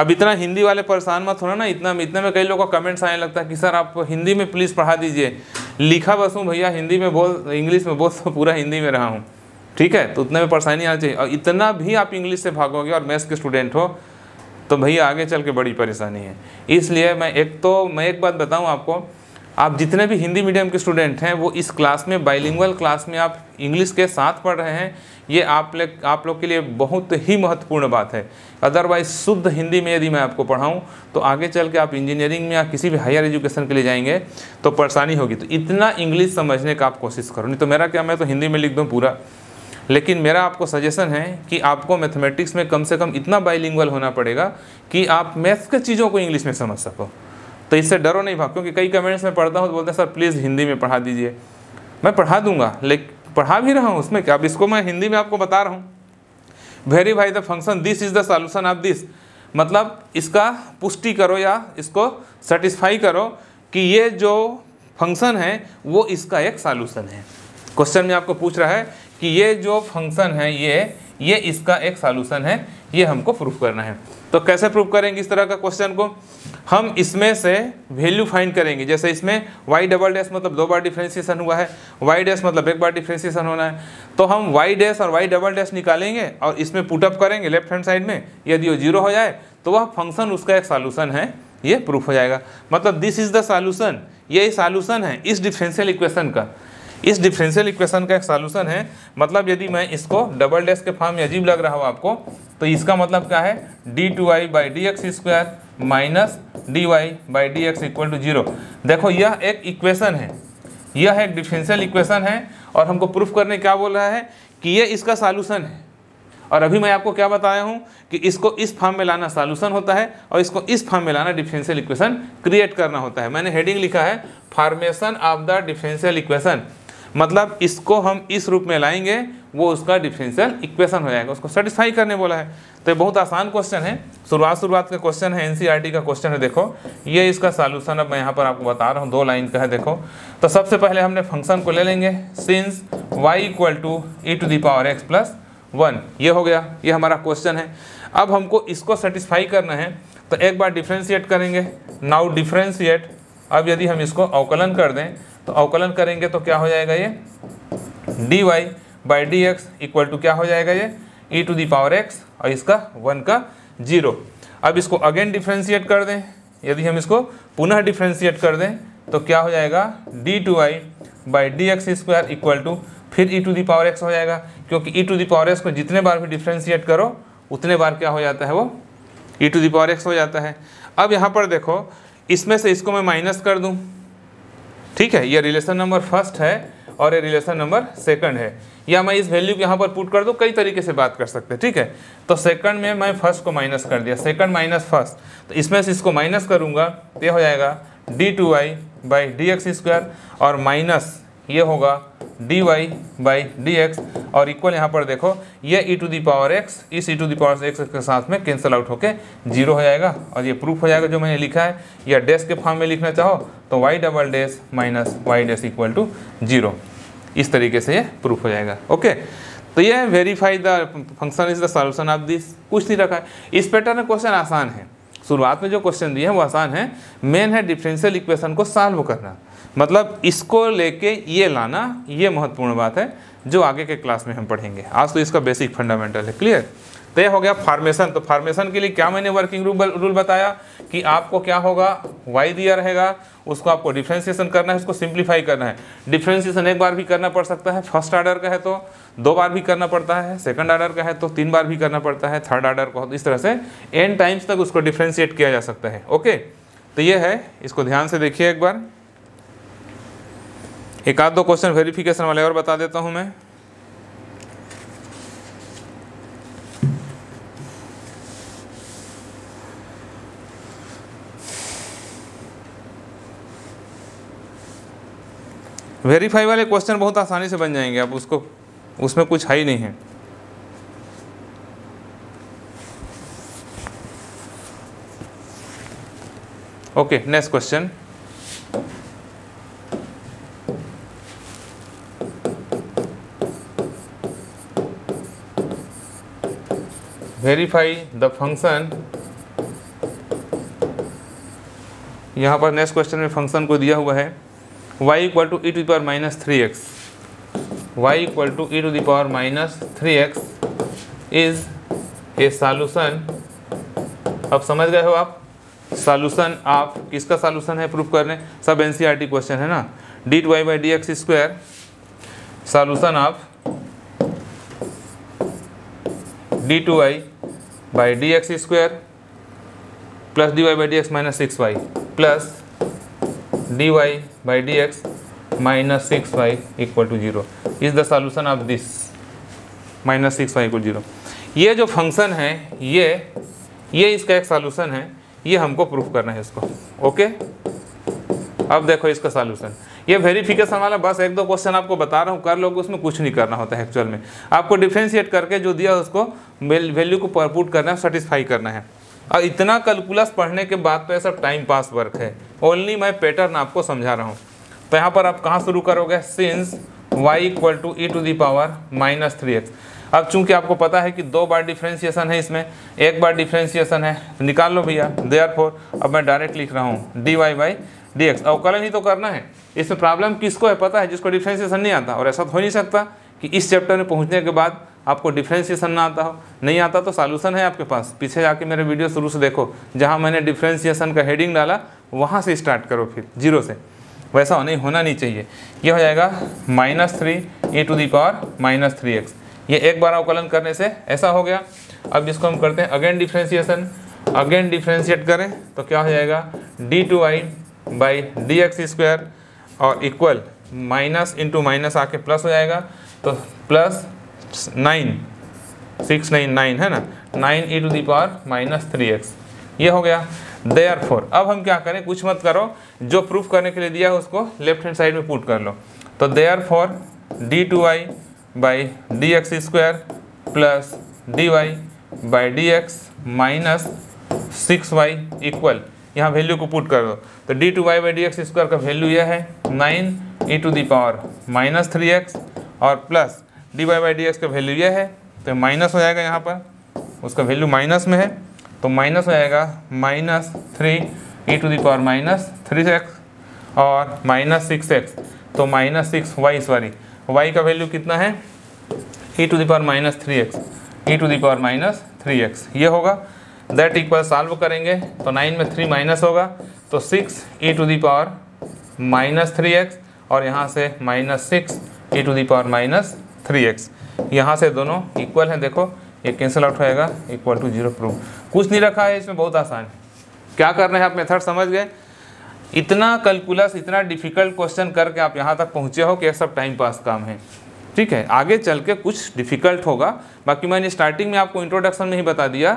अब इतना हिंदी वाले परेशान मत होना ना, इतना में कई लोगों को कमेंट्स आने लगता है कि सर आप हिंदी में प्लीज़ पढ़ा दीजिए। लिखा बस हूँ भैया, हिंदी में बोल, इंग्लिश में बोल, तो पूरा हिंदी में रहा हूँ। ठीक है, तो उतने में परेशानी आना चाहिए। और इतना भी आप इंग्लिश से भागोगे और मैथ्स के स्टूडेंट हो तो भैया आगे चल के बड़ी परेशानी है। इसलिए मैं एक बात बताऊं आपको, आप जितने भी हिंदी मीडियम के स्टूडेंट हैं वो इस क्लास में, बाइलिंगुअल क्लास में आप इंग्लिश के साथ पढ़ रहे हैं, ये आप लोग के लिए बहुत ही महत्वपूर्ण बात है। अदरवाइज शुद्ध हिंदी में यदि मैं आपको पढ़ाऊं तो आगे चल के आप इंजीनियरिंग में या किसी भी हायर एजुकेशन के लिए जाएंगे तो परेशानी होगी। तो इतना इंग्लिश समझने का आप कोशिश करो, नहीं तो मेरा क्या, मैं तो हिंदी में लिख दूँ पूरा। लेकिन मेरा आपको सजेशन है कि आपको मैथमेटिक्स में कम से कम इतना बाइलिंगुअल होना पड़ेगा कि आप मैथ्स के चीज़ों को इंग्लिश में समझ सको। तो इससे डरो नहीं भाग, क्योंकि कई कमेंट्स में पढ़ता हूँ तो बोलते हैं सर प्लीज़ हिंदी में पढ़ा दीजिए। मैं पढ़ा दूंगा, लेकिन पढ़ा भी रहा हूँ, उसमें क्या। अब इसको मैं हिंदी में आपको बता रहा हूँ, verify the function this is the solution of this, मतलब इसका पुष्टि करो या इसको सेटिस्फाई करो कि ये जो फंक्शन है वो इसका एक सॉल्यूशन है। क्वेश्चन में आपको पूछ रहा है कि ये जो फंक्शन है ये इसका एक सॉल्यूशन है, ये हमको प्रूफ करना है। तो कैसे प्रूफ करेंगे इस तरह का क्वेश्चन को, हम इसमें से वैल्यू फाइंड करेंगे। जैसे इसमें y डबल डैश मतलब दो बार डिफरेंशिएशन हुआ है, y डैश मतलब एक बार डिफरेंशिएशन होना है, तो हम y डैश और y डबल डैश निकालेंगे और इसमें पुटअप करेंगे लेफ्ट हैंड साइड में। यदि वो जीरो हो जाए तो वह फंक्शन उसका एक सॉल्यूशन है, ये प्रूफ हो जाएगा। मतलब दिस इज़ द सॉल्यूशन, ये सॉल्यूशन है इस डिफरेंशियल इक्वेशन का, इस डिफरेंशियल इक्वेशन का एक सॉल्यूशन है। मतलब यदि मैं इसको डबल डैश के फॉर्म में, अजीब लग रहा हो आपको, तो इसका मतलब क्या है, D two Y by D x square minus d Y by D x equal to zero. देखो यह एक इक्वेशन है, यह एक डिफरेंशियल इक्वेशन है, और हमको प्रूफ करने क्या बोल रहा है कि ये इसका सॉल्यूशन है। और अभी मैं आपको क्या बताया हूँ कि इसको इस फॉर्म में लाना सॉल्यूशन होता है और इसको इस फॉर्म में लाना डिफरेंशियल इक्वेशन क्रिएट करना होता है। मैंने हेडिंग लिखा है formation of the differential equation, मतलब इसको हम इस रूप में लाएंगे वो उसका डिफरेंशियल इक्वेशन हो जाएगा, उसको सेटिस्फाई करने बोला है। तो ये बहुत आसान क्वेश्चन है, शुरुआत का क्वेश्चन है, एनसीईआरटी का क्वेश्चन है। देखो ये इसका सॉल्यूशन अब मैं यहाँ पर आपको बता रहा हूँ, 2 लाइन का है। देखो तो सबसे पहले हमने फंक्शन को ले लेंगे, सिंस y = e⁻x + 1, ये हो गया, ये हमारा क्वेश्चन है। अब हमको इसको सेटिस्फाई करना है तो एक बार डिफ्रेंशिएट करेंगे, नाउ डिफ्रेंशिएट। अब यदि हम इसको अवकलन कर दें तो अवकलन करेंगे तो क्या हो जाएगा, ये dy/dx = क्या हो जाएगा, ये e⁻x और इसका 1 का 0। अब इसको अगेन डिफ्रेंशिएट कर दें, यदि हम इसको पुनः डिफ्रेंशिएट कर दें तो क्या हो जाएगा, d2y/dx2 = फिर e⁻x हो जाएगा, क्योंकि e⁻x को जितने बार भी डिफ्रेंशिएट करो उतने बार क्या हो जाता है, वो e⁻x हो जाता है। अब यहाँ पर देखो इसमें से इसको मैं माइनस कर दूँ, ठीक है, ये रिलेशन नंबर फर्स्ट है और ये रिलेशन नंबर सेकंड है, या मैं इस वैल्यू को यहाँ पर पुट कर दूँ, कई तरीके से बात कर सकते हैं, ठीक है। तो सेकंड में मैं फर्स्ट को माइनस कर दिया, सेकंड माइनस फर्स्ट, तो इसमें से इसको माइनस करूँगा तो ये हो जाएगा d2y/dx2 और माइनस ये होगा dy/dx और इक्वल यहाँ पर देखो ये e⁻x इस e⁻x के साथ में कैंसिल आउट होके 0 हो जाएगा और ये प्रूफ हो जाएगा जो मैंने लिखा है, या डैश के फॉर्म में लिखना चाहो तो y′-y′ = 0, इस तरीके से ये प्रूफ हो जाएगा। ओके, तो ये verify the function is the solution of this, कुछ नहीं रखा है इस पैटर्न में। क्वेश्चन आसान है, शुरुआत में जो क्वेश्चन दिए हैं वो आसान है, मेन है डिफरेंशियल इक्वेशन को सॉल्व करना, मतलब इसको लेके ये लाना, ये महत्वपूर्ण बात है जो आगे के क्लास में हम पढ़ेंगे। आज तो इसका बेसिक फंडामेंटल है, क्लियर। तो ये हो गया फॉर्मेशन। तो फॉर्मेशन के लिए क्या मैंने वर्किंग रूल बताया कि आपको क्या होगा, वाई दिया रहेगा, उसको आपको डिफ्रेंशिएशन करना है, उसको सिंप्लीफाई करना है। डिफ्रेंशिएशन एक बार भी करना पड़ सकता है, फर्स्ट ऑर्डर का है तो 2 बार भी करना पड़ता है, सेकंड ऑर्डर का है तो 3 बार भी करना पड़ता है, थर्ड ऑर्डर का हो तो इस तरह से n टाइम्स तक उसको डिफ्रेंशिएट किया जा सकता है। ओके, तो ये है, इसको ध्यान से देखिए एक बार। एक आध दो क्वेश्चन वेरिफिकेशन वाले और बता देता हूँ मैं। वेरीफाई वाले क्वेश्चन बहुत आसानी से बन जाएंगे, आप उसको उसमें कुछ है ही नहीं है। Okay, next question. Verify the function, यहाँ पर नेक्स्ट क्वेश्चन में फंक्शन को दिया हुआ है y = e⁻-3x, y = e⁻-3x is a solution. अब समझ गए हो आप, सॉल्यूशन आप किसका सॉल्यूशन है प्रूफ करने, सब एनसीईआरटी क्वेश्चन है ना। d2y/dx2 solution of d2y/dx2 + dy/dx - 6y + dy/dx - 6y = 0 is the solution of this, -6y = 0। ये जो फंक्शन है ये इसका एक सॉल्यूशन है, ये हमको प्रूफ करना है इसको। ओके, अब देखो इसका सॉल्यूशन, ये वेरिफिकेशन वाला बस 1-2 क्वेश्चन आपको बता रहा हूँ, कर लोगे, उसमें कुछ नहीं करना होता है एक्चुअल में। आपको डिफ्रेंशिएट करके जो दिया उसको वैल्यू को पुट करना है, सेटिस्फाई करना है। और इतना कैलकुलस पढ़ने के बाद तो ये सब टाइम पास वर्क है, ओनली मैं पैटर्न आपको समझा रहा हूँ। तो यहाँ पर आप कहाँ शुरू करोगे, सिंस y = e⁻-3x। अब चूंकि आपको पता है कि 2 बार डिफ्रेंशिएशन है, इसमें 1 बार डिफ्रेंशिएशन है, निकाल लो भैया। देयरफॉर अब मैं डायरेक्ट लिख रहा हूँ dy/dx, अवकलन ही तो करना है। इसमें प्रॉब्लम किसको है पता है, जिसको डिफ्रेंशिएशन नहीं आता। और ऐसा तो हो नहीं सकता कि इस चैप्टर में पहुँचने के बाद आपको डिफ्रेंशिएशन ना आता हो, नहीं आता तो सॉल्यूशन है आपके पास। पीछे जाके मेरे वीडियो शुरू से देखो, जहाँ मैंने डिफ्रेंशिएशन का हेडिंग डाला वहाँ से स्टार्ट करो, फिर 0 से, वैसा होना नहीं चाहिए। ये हो जाएगा -3e⁻-3x, ये 1 बार अवकलन करने से ऐसा हो गया। अब इसको हम करते हैं अगेन डिफ्रेंशिएशन, अगेन डिफ्रेंशिएट करें तो क्या हो जाएगा d2y/dx2 और इक्वल -into- आके प्लस हो जाएगा तो प्लस 9 है ना, 9e⁻-3x, ये हो गया। देयरफॉर अब हम क्या करें, कुछ मत करो, जो प्रूफ करने के लिए दिया है उसको लेफ्ट हैंड साइड में पुट कर लो। तो therefore d2y/dx2 + dy by D x minus 6y equal, यहाँ वैल्यू को पुट कर दो तो d2y by D x square का वैल्यू यह है 9e⁻³ x और plus dy by D x का वैल्यू यह है तो माइनस हो जाएगा, यहाँ पर उसका वैल्यू माइनस में है तो माइनस हो जाएगा -3e⁻³ x और -6x तो -6y सॉरी y का वैल्यू कितना है e⁻³ x ये होगा। दैट इक्वल सॉल्व करेंगे तो 9 में 3 माइनस होगा तो 6e⁻³ x और यहाँ से -6e⁻³ x, यहाँ से दोनों इक्वल हैं। देखो ये कैंसिल आउट होएगा इक्वल टू 0 प्रूफ। कुछ नहीं रखा है इसमें, बहुत आसान है। क्या करना है आप मेथड समझ गए, इतना कैलकुलस इतना डिफिकल्ट क्वेश्चन करके आप यहाँ तक पहुँचे हो कि यह सब टाइम पास काम है। ठीक है, आगे चल के कुछ डिफिकल्ट होगा। बाकी मैंने स्टार्टिंग में आपको इंट्रोडक्शन में ही बता दिया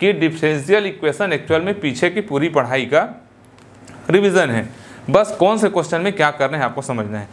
कि डिफरेंशियल इक्वेशन एक्चुअल में पीछे की पूरी पढ़ाई का रिवीजन है, बस कौन से क्वेश्चन में क्या करना है आपको समझना है।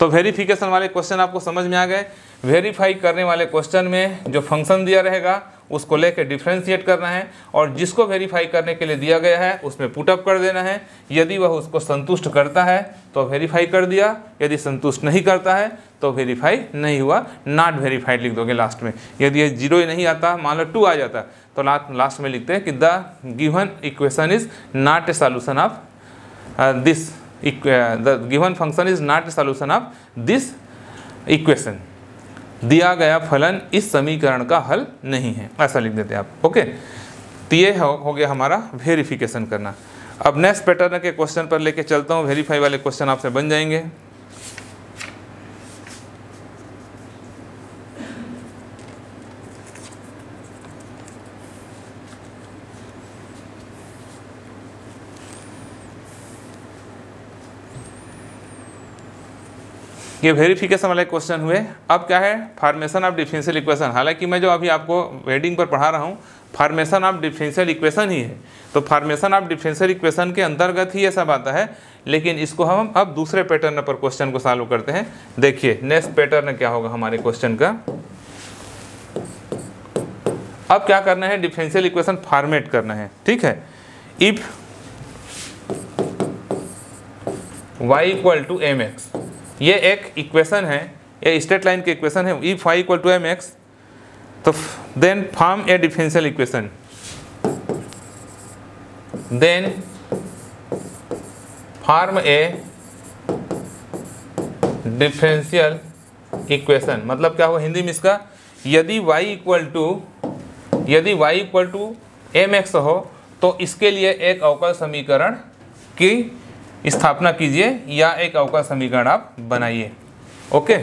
तो वेरिफिकेशन वाले क्वेश्चन आपको समझ में आ गए। वेरीफाई करने वाले क्वेश्चन में जो फंक्शन दिया रहेगा उसको लेके डिफ्रेंशिएट करना है और जिसको वेरीफाई करने के लिए दिया गया है उसमें पुटअप कर देना है। यदि वह उसको संतुष्ट करता है तो वेरीफाई कर दिया, यदि संतुष्ट नहीं करता है तो वेरीफाई नहीं हुआ, नॉट वेरीफाइड लिख दोगे लास्ट में। यदि ये जीरो ही नहीं आता, मान लो 2 आ जाता तो लास्ट में लिखते हैं कि the given equation is not a solution of this, the given function is not a solution of this equation, दिया गया फलन इस समीकरण का हल नहीं है, ऐसा लिख देते हैं आप। ओके, तो ये हो गया हमारा वेरिफिकेशन करना। अब नेक्स्ट पैटर्न के क्वेश्चन पर लेके चलता हूँ। वेरीफाई वाले क्वेश्चन आपसे बन जाएंगे। ये वेरिफिकेशन वाले क्वेश्चन हुए। अब क्या है, फॉर्मेशन ऑफ डिफरेंशियल इक्वेशन। हालांकि मैं जो अभी आपको हेडिंग पर पढ़ा रहा हूँ फॉर्मेशन ऑफ डिफरेंशियल इक्वेशन ही है, तो फॉर्मेशन ऑफ डिफरेंशियल इक्वेशन के अंतर्गत ही ये सब आता है। लेकिन इसको हम अब दूसरे पैटर्न पर क्वेश्चन को सॉल्व करते हैं। देखिए नेक्स्ट पैटर्न क्या होगा हमारे क्वेश्चन का। अब क्या करना है, डिफरेंशियल इक्वेशन फॉर्मेट करना है। ठीक है, इफ y = mx, ये एक इक्वेशन है, ये स्ट्रेट लाइन की इक्वेशन है। इफ y = mx तो then form a differential equation, then form a differential equation. मतलब क्या हुआ हिंदी में इसका, यदि y इक्वल टू mx हो तो इसके लिए एक अवकल समीकरण की स्थापना कीजिए या एक अवकल समीकरण आप बनाइए। ओके,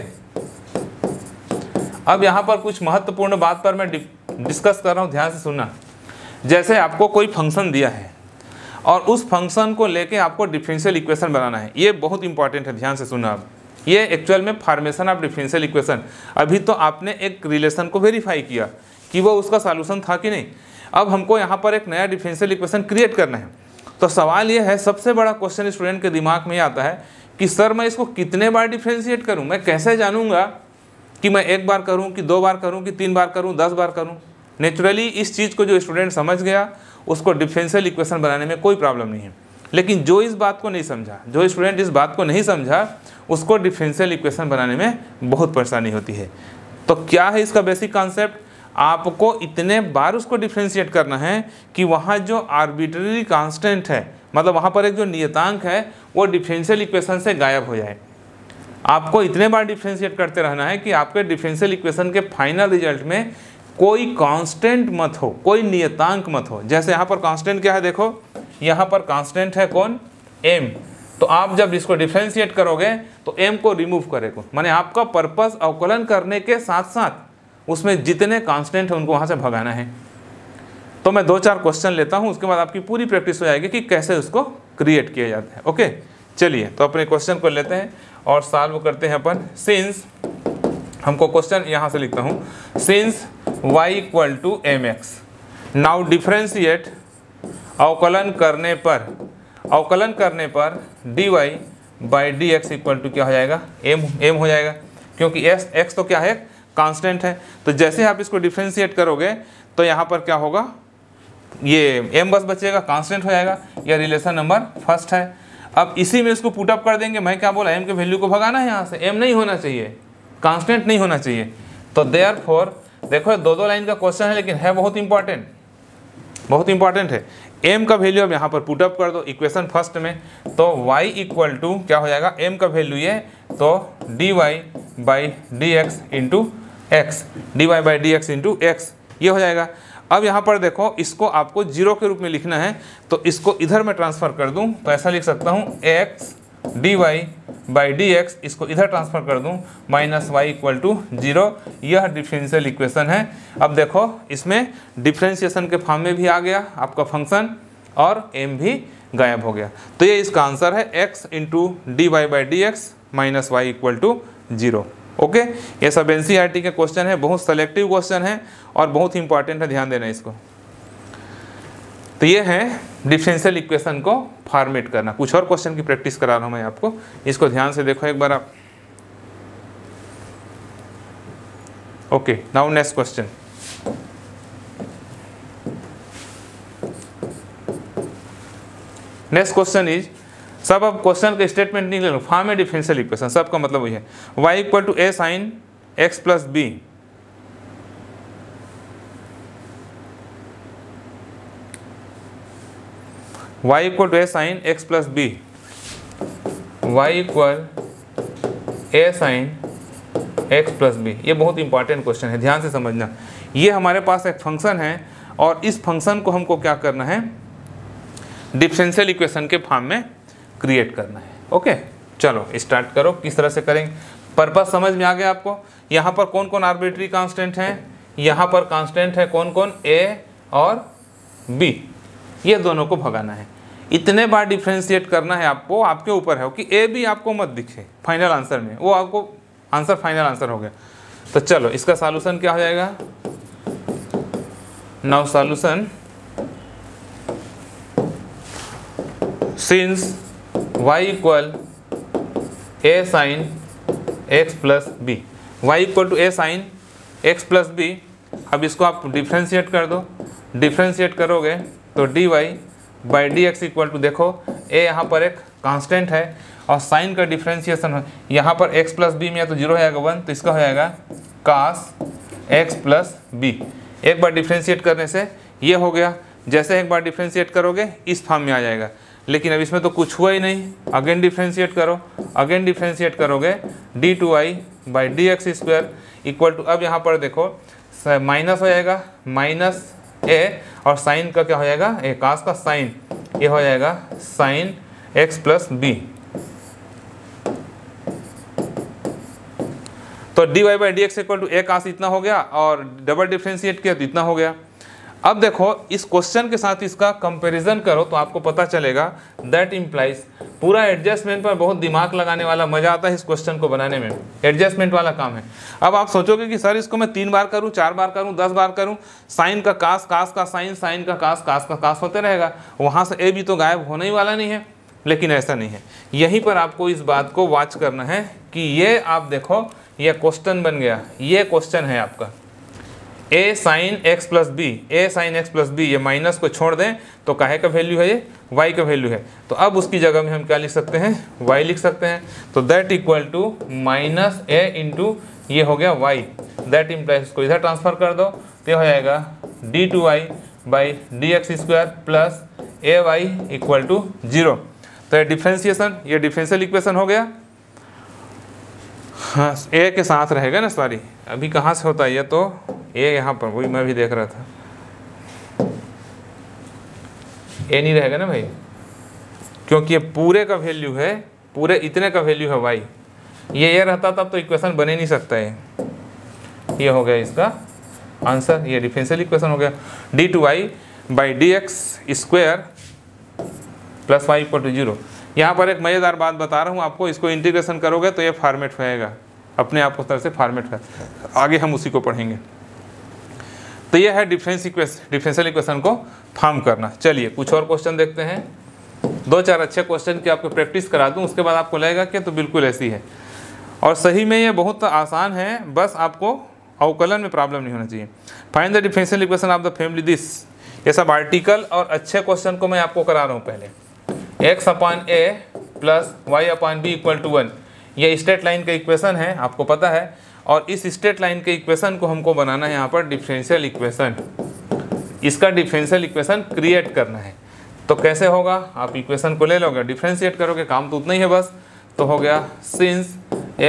अब यहाँ पर कुछ महत्वपूर्ण बात पर मैं डिस्कस कर रहा हूँ, ध्यान से सुनना। जैसे आपको कोई फंक्शन दिया है और उस फंक्शन को लेके आपको डिफरेंशियल इक्वेशन बनाना है, ये बहुत इंपॉर्टेंट है, ध्यान से सुनना आप। ये एक्चुअल में फॉर्मेशन ऑफ डिफरेंशियल इक्वेशन। अभी तो आपने एक रिलेशन को वेरीफाई किया कि वो उसका सॉल्यूशन था कि नहीं, अब हमको यहाँ पर एक नया डिफरेंशियल इक्वेशन क्रिएट करना है। तो सवाल ये है, सबसे बड़ा क्वेश्चन स्टूडेंट के दिमाग में आता है कि सर मैं इसको कितने बार डिफ्रेंशिएट करूं, मैं कैसे जानूंगा कि मैं एक बार करूं कि 2 बार करूं कि 3 बार करूं, 10 बार करूं। नेचुरली इस चीज़ को जो स्टूडेंट समझ गया उसको डिफरेंशियल इक्वेशन बनाने में कोई प्रॉब्लम नहीं है। लेकिन जो इस बात को नहीं समझा, जो स्टूडेंट इस बात को नहीं समझा उसको डिफरेंशियल इक्वेशन बनाने में बहुत परेशानी होती है। तो क्या है इसका बेसिक कॉन्सेप्ट, आपको इतने बार उसको डिफ्रेंशिएट करना है कि वहाँ जो आर्बिट्ररी कांस्टेंट है, मतलब वहाँ पर एक जो नियतांक है वो डिफरेंशियल इक्वेशन से गायब हो जाए। आपको इतने बार डिफ्रेंशिएट करते रहना है कि आपके डिफरेंशियल इक्वेशन के फाइनल रिजल्ट में कोई कांस्टेंट मत हो, कोई नियतांक मत हो। जैसे यहाँ पर कांस्टेंट क्या है, देखो यहाँ पर कांस्टेंट है कौन, m। तो आप जब इसको डिफ्रेंशिएट करोगे तो m को रिमूव करेगा, माने आपका पर्पस अवकलन करने के साथ साथ उसमें जितने कांस्टेंट हैं उनको वहाँ से भगाना है। तो मैं 2-4 क्वेश्चन लेता हूँ, उसके बाद आपकी पूरी प्रैक्टिस हो जाएगी कि कैसे उसको क्रिएट किया जाता है। ओके, चलिए तो अपने क्वेश्चन को लेते हैं और सॉल्व करते हैं अपन। सिंस हमको क्वेश्चन यहाँ से लिखता हूँ, since y = mx, now differentiate, अवकलन करने पर dy/dx क्या हो जाएगा, m हो जाएगा, क्योंकि x तो क्या है कांस्टेंट है। तो जैसे आप इसको डिफ्रेंशिएट करोगे तो यहाँ पर क्या होगा, ये m बस बचेगा, कांस्टेंट हो जाएगा, या रिलेशन नंबर फर्स्ट है। अब इसी में इसको पुट अप कर देंगे। मैं क्या बोला, m के वैल्यू को भगाना है यहाँ से, m नहीं होना चाहिए, कांस्टेंट नहीं होना चाहिए। तो देयरफॉर देखो दो लाइन का क्वेश्चन है, लेकिन है बहुत इंपॉर्टेंट, बहुत इंपॉर्टेंट है। m का वैल्यू अब यहाँ पर पुट अप कर दो इक्वेशन फर्स्ट में, तो y इक्वल टू क्या हो जाएगा, m का वैल्यू ये, तो dy by D x into x, d Y by D x into x, ये हो जाएगा। अब यहाँ पर देखो इसको आपको जीरो के रूप में लिखना है, तो इसको इधर मैं ट्रांसफ़र कर दूँ तो ऐसा लिख सकता हूँ, x d Y by D x, इसको इधर ट्रांसफ़र कर दूँ, minus y equal to zero. यह डिफरेंशियल इक्वेशन है। अब देखो इसमें डिफ्रेंशिएशन के फॉर्म में भी आ गया आपका फंक्शन, और एम भी गायब हो गया। तो ये इसका आंसर है, x into d Y by D x minus y equal to zero. Okay, ये सब एनसीईआरटी के क्वेश्चन है, बहुत सेलेक्टिव क्वेश्चन है और बहुत इंपॉर्टेंट है, ध्यान देना इसको। तो ये है डिफरेंशियल इक्वेशन को फॉर्मेट करना। कुछ और क्वेश्चन की प्रैक्टिस करा रहा हूँ मैं आपको, इसको ध्यान से देखो एक बार आप। Okay, now next question. Next question is, सब अब क्वेश्चन का स्टेटमेंट निकले लो, फॉर्म ए डिफरेंशियल इक्वेशन, सब का मतलब वही है, y equal to a sine x plus b, y equal to a sine x plus b, y equal a sine x plus b. ये बहुत इंपॉर्टेंट क्वेश्चन है, ध्यान से समझना। ये हमारे पास एक फंक्शन है और इस फंक्शन को हमको क्या करना है, डिफरेंशियल इक्वेशन के फॉर्म में क्रिएट करना है। ओके, चलो स्टार्ट करो, किस तरह से करेंगे। पर्पस समझ में आ गया आपको। यहाँ पर कौन कौन आर्बिट्री कांस्टेंट हैं, यहाँ पर कांस्टेंट है कौन कौन, ए और बी, ये दोनों को भगाना है। इतने बार डिफ्रेंशिएट करना है आपको, आपके ऊपर है कि ए बी आपको मत दिखे फाइनल आंसर में, वो आपको आंसर फाइनल आंसर हो गया। तो चलो इसका सॉल्यूशन क्या हो जाएगा, now solution, since y equal a sine x plus b, y equal to a sine x plus b. अब इसको आप डिफ्रेंशिएट कर दो, डिफ्रेंशिएट करोगे तो D Y by D x equal to, देखो ए यहाँ पर एक कांस्टेंट है और साइन का डिफ्रेंशिएशन हो, यहाँ पर x प्लस बी में या तो जीरो हो जाएगा वन, तो इसका हो जाएगा कास x प्लस बी। एक बार डिफ्रेंशिएट करने से ये हो गया, जैसे एक बार डिफ्रेंशिएट करोगे इस फॉर्म में आ जाएगा, लेकिन अब इसमें तो कुछ हुआ ही नहीं। अगेन डिफ्रेंशिएट करो, अगेन डिफ्रेंशिएट करोगे d two I by D x square equal to, अब यहाँ पर देखो माइनस हो जाएगा माइनस ए, और साइन का क्या हो जाएगा, ए कास का साइन, ये हो जाएगा साइन एक्स प्लस बी। तो D Y by D x equal to a cos इतना हो गया, और डबल डिफ्रेंशिएट किया तो इतना हो गया। अब देखो इस क्वेश्चन के साथ इसका कंपैरिजन करो तो आपको पता चलेगा, दैट इम्प्लाइज, पूरा एडजस्टमेंट पर बहुत दिमाग लगाने वाला, मज़ा आता है इस क्वेश्चन को बनाने में, एडजस्टमेंट वाला काम है। अब आप सोचोगे कि सर इसको मैं 3 बार करूं, 4 बार करूं, 10 बार करूं, साइन का कास, कास का साइन, साइन का कास, कास का कास होते रहेगा, वहाँ से ए भी तो गायब होने ही वाला नहीं है। लेकिन ऐसा नहीं है, यहीं पर आपको इस बात को वॉच करना है कि ये आप देखो, ये क्वेश्चन बन गया, ये क्वेश्चन है आपका a sine x plus b, a sine x plus b, ये माइनस को छोड़ दें तो काहे का वैल्यू है, ये y का वैल्यू है। तो अब उसकी जगह में हम क्या लिख सकते हैं, y लिख सकते हैं। तो that equal to minus a into, ये हो गया y, दैट इम्प्लाइज इसको इधर ट्रांसफर कर दो तो हो जाएगा D two Y by D x square plus a y equal to zero. तो ये डिफ्रेंशिएशन, ये डिफ्रेंशियल इक्वेशन हो गया, हाँ ए के साथ रहेगा ना, सॉरी अभी कहाँ से होता है ये, तो ए यहाँ पर, वही मैं भी देख रहा था, ए नहीं रहेगा ना भाई, क्योंकि ये पूरे का वैल्यू है, पूरे इतने का वैल्यू है वाई, ये रहता तब तो इक्वेशन बने नहीं सकता है। ये हो गया इसका आंसर, ये डिफरेंशियल इक्वेशन हो गया, d two Y by D x square plus y equal to zero. यहाँ पर एक मज़ेदार बात बता रहा हूँ आपको, इसको इंटीग्रेशन करोगे तो ये फॉर्मेट हो जाएगा अपने आप, उस तरह से फॉर्मेट हो, आगे हम उसी को पढ़ेंगे। तो ये है डिफरेंशियल इक्वेशन को फॉर्म करना। चलिए कुछ और क्वेश्चन देखते हैं, 2-4 अच्छे क्वेश्चन की आपको प्रैक्टिस करा दूँ, उसके बाद आपको लगेगा कि तो बिल्कुल ऐसी है, और सही में ये बहुत आसान है, बस आपको अवकलन में प्रॉब्लम नहीं होना चाहिए। Find the differential equation of the family this, ये सब आर्टिकल और अच्छे क्वेश्चन को मैं आपको करा रहा हूँ। पहले x upon a plus y upon b equal to 1, यह स्ट्रेट लाइन का इक्वेशन है आपको पता है, और इस स्ट्रेट लाइन के इक्वेशन को हमको बनाना है यहाँ पर डिफरेंशियल इक्वेशन, इसका डिफरेंशियल इक्वेशन क्रिएट करना है। तो कैसे होगा, आप इक्वेशन को ले लोगे, डिफ्रेंशिएट करोगे, काम तो उतना ही है बस। तो हो गया since